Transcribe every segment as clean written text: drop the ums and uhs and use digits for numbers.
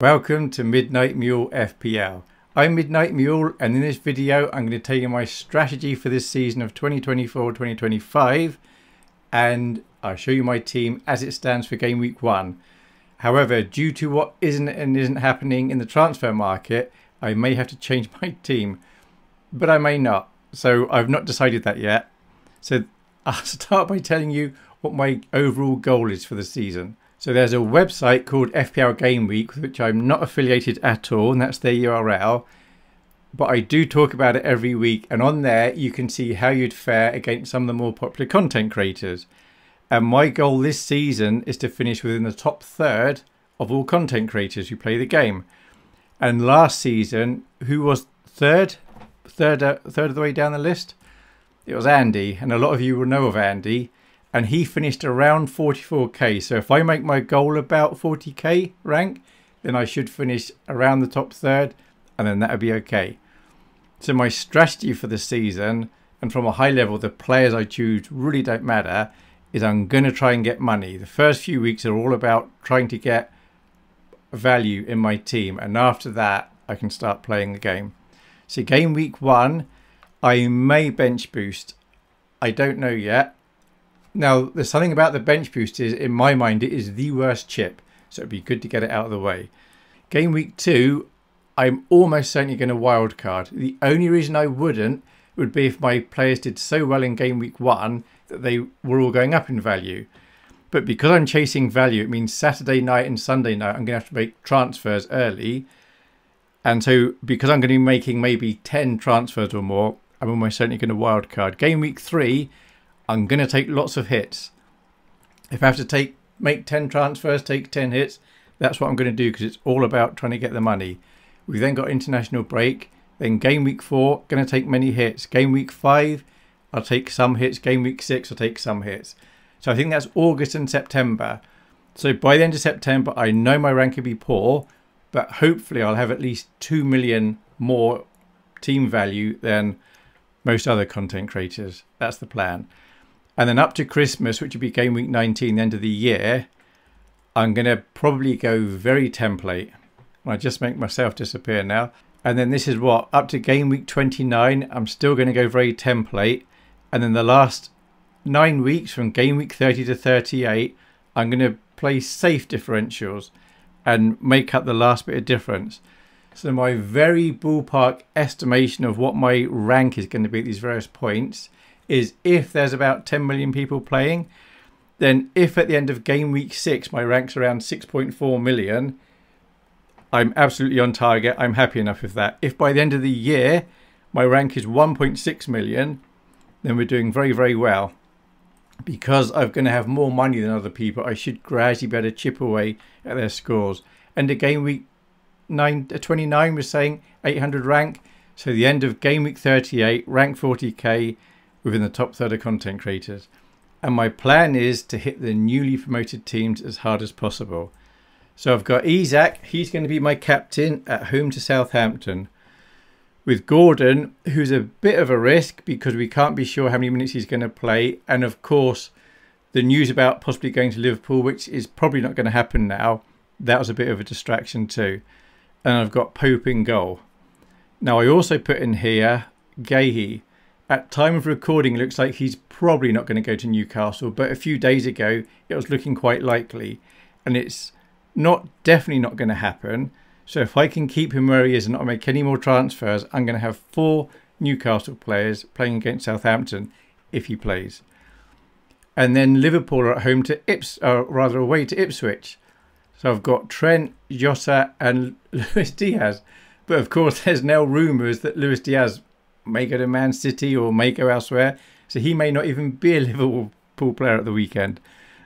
Welcome to Midnight Mule FPL. I'm Midnight Mule, and in this video I'm going to tell you my strategy for this season of 2024-2025, and I'll show you my team as it stands for game week 1. However, due to what isn't and isn't happening in the transfer market, I may have to change my team, but I may not, so I've not decided that yet. So I'll start by telling you what my overall goal is for the season. So there's a website called FPL Game Week, which I'm not affiliated at all, and that's their URL. But I do talk about it every week, and on there you can see how you'd fare against some of the more popular content creators. And my goal this season is to finish within the top third of all content creators who play the game. And last season, who was third of the way down the list? It was Andy, and a lot of you will know of Andy. And he finished around 44k, so if I make my goal about 40k rank, then I should finish around the top third, and then that would be okay. So my strategy for the season, and from a high level, the players I choose really don't matter, is I'm going to try and get money. The first few weeks are all about trying to get value in my team, and after that, I can start playing the game. So game week 1, I may bench boost. I don't know yet. Now, there's something about the bench boost is, in my mind, it is the worst chip. So it'd be good to get it out of the way. Game week 2, I'm almost certainly going to wildcard. The only reason I wouldn't would be if my players did so well in game week 1 that they were all going up in value. But because I'm chasing value, it means Saturday night and Sunday night, I'm going to have to make transfers early. And so because I'm going to be making maybe 10 transfers or more, I'm almost certainly going to wildcard. Game week 3... I'm going to take lots of hits. If I have to make 10 transfers, take 10 hits, that's what I'm going to do because it's all about trying to get the money. We've then got international break. Then game week 4, going to take many hits. Game week 5, I'll take some hits. Game week 6, I'll take some hits. So I think that's August and September. So by the end of September, I know my rank will be poor, but hopefully I'll have at least 2 million more team value than most other content creators. That's the plan. And then up to Christmas, which would be game week 19, the end of the year, I'm going to probably go very template. I just make myself disappear now. And then this is what, up to game week 29, I'm still going to go very template. And then the last 9 weeks, from game week 30 to 38, I'm going to play safe differentials and make up the last bit of difference. So my very ballpark estimation of what my rank is going to be at these various points is if there's about 10 million people playing, then if at the end of game week 6 my rank's around 6.4 million, I'm absolutely on target. I'm happy enough with that. If by the end of the year my rank is 1.6 million, then we're doing very, very well. Because I'm going to have more money than other people, I should gradually better chip away at their scores. And at game week 29, we're saying 800 rank. So the end of game week 38, rank 40k, within the top third of content creators. And my plan is to hit the newly promoted teams as hard as possible. So I've got Isak, he's going to be my captain at home to Southampton. With Gordon, who's a bit of a risk because we can't be sure how many minutes he's going to play. And of course, the news about possibly going to Liverpool, which is probably not going to happen now, that was a bit of a distraction too. And I've got Pope in goal. Now I also put in here Gehi. At time of recording, it looks like he's probably not going to go to Newcastle, but a few days ago, it was looking quite likely. And it's definitely not going to happen. So if I can keep him where he is and not make any more transfers, I'm going to have 4 Newcastle players playing against Southampton if he plays. And then Liverpool are at home to away to Ipswich. So I've got Trent, Jota and Luis Diaz. But of course, there's now rumours that Luis Diaz may go to Man City or may go elsewhere, so he may not even be a Liverpool player at the weekend,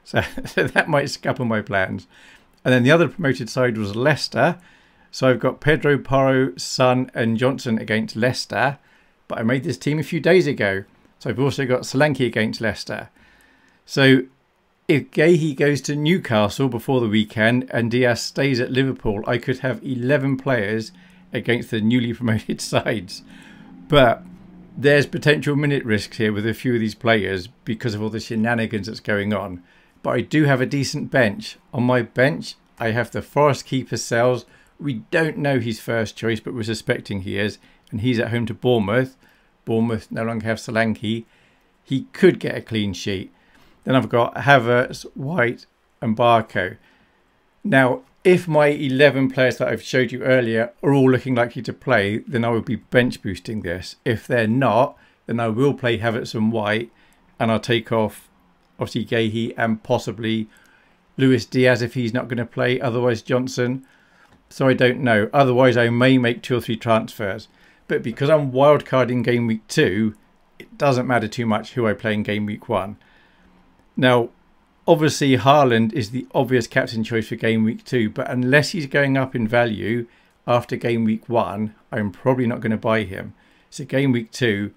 so that might scupper my plans. And then the other promoted side was Leicester, so I've got Pedro, Paro, Son and Johnson against Leicester, but I made this team a few days ago, so I've also got Solanke against Leicester. So if Gehi goes to Newcastle before the weekend and Diaz stays at Liverpool, I could have 11 players against the newly promoted sides. But there's potential minute risks here with a few of these players because of all the shenanigans that's going on. But I do have a decent bench. On my bench, I have the Forest keeper Sels, We don't know his first choice, but we're suspecting he is. And he's at home to Bournemouth. Bournemouth no longer have Solanke. He could get a clean sheet. Then I've got Havertz, White and Barco. Now, if my 11 players that I've showed you earlier are all looking likely to play, then I would be bench boosting this. If they're not, then I will play Havertz and White, and I'll take off, obviously, Gehi and possibly Luis Diaz if he's not going to play, otherwise Johnson. So I don't know. Otherwise, I may make 2 or 3 transfers. But because I'm wildcarding game week 2, it doesn't matter too much who I play in game week 1. Now, obviously, Haaland is the obvious captain choice for game week 2, but unless he's going up in value after game week 1, I'm probably not going to buy him. So game week 2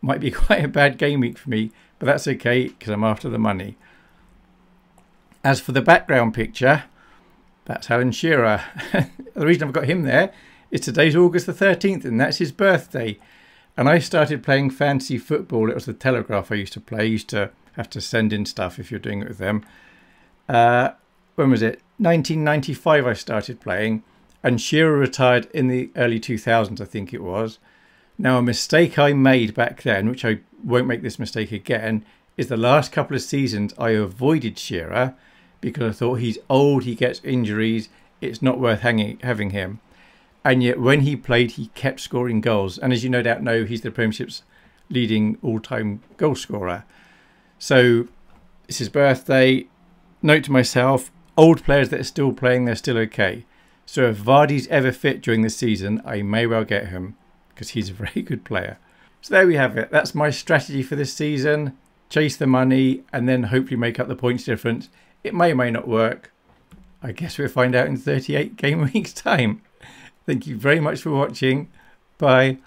might be quite a bad game week for me, but that's okay because I'm after the money. As for the background picture, that's Alan Shearer. The reason I've got him there is today's August the 13th and that's his birthday. And I started playing fantasy football. It was the Telegraph I used to play. I used to have to send in stuff if you're doing it with them. When was it? 1995 I started playing, and Shearer retired in the early 2000s, I think it was. Now, a mistake I made back then, which I won't make this mistake again, is the last couple of seasons I avoided Shearer because I thought he's old, he gets injuries, it's not worth having him. And yet when he played, he kept scoring goals. And as you no doubt know, he's the Premiership's leading all-time goal scorer. So it's his birthday. Note to myself, old players that are still playing, they're still okay. So if Vardy's ever fit during the season, I may well get him because he's a very good player. So there we have it. That's my strategy for this season. Chase the money and then hopefully make up the points difference. It may or may not work. I guess we'll find out in 38 game weeks time. Thank you very much for watching. Bye.